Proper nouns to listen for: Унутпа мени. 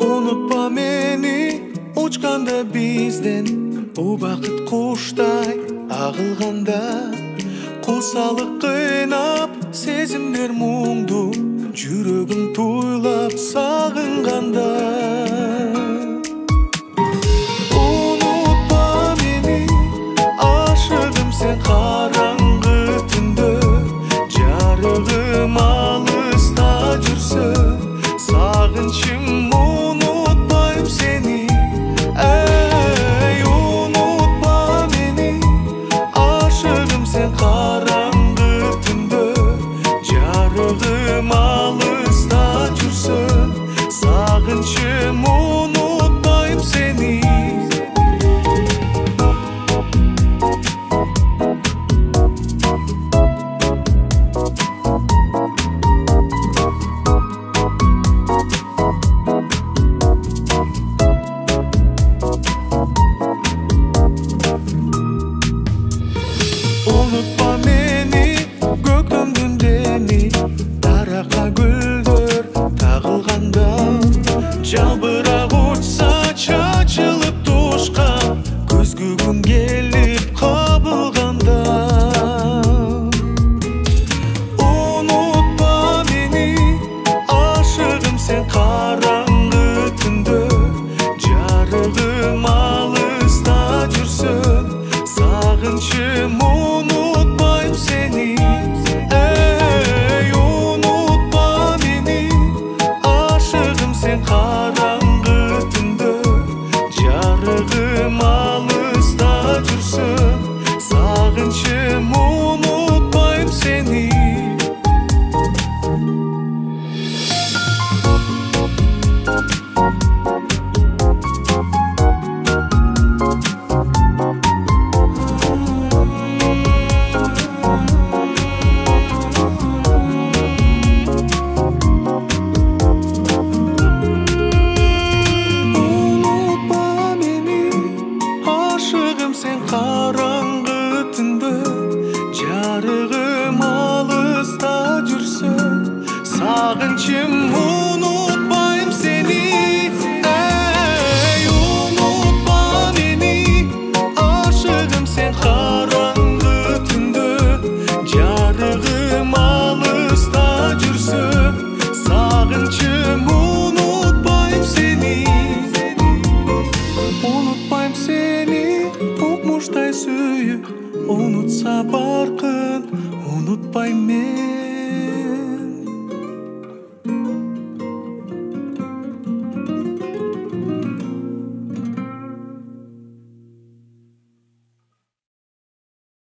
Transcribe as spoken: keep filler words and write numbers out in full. Унутпа мени, учканда бизден, у бақыт құштай ағылғанда, құсалық қинап, сезімдер мұңды, жүрегім тойлап сағынғанда. Унутпа мени, ашығым сен қараңғы түнді, жарығым алыста жүрсе, сағыншым жалбырап ұшса шашылып тошқа, көзгігім келіп қабылғанда. Унутпа мени, ашығым сен қараңғы түнді, жарығым алыста жүрсе, сағынышым ұнытпайым сені. Қараңғы түнді, жарығым алыста жүрсе, сағынышым ұнытпайым сені. Әй, унутпа мени, ашығым сен қараңғы түнді, жарығым алыста жүрсе, сағынышым ұнытпайым сені. Ұнытпайым сені. Ұнытпа мени, ұнытпа мени.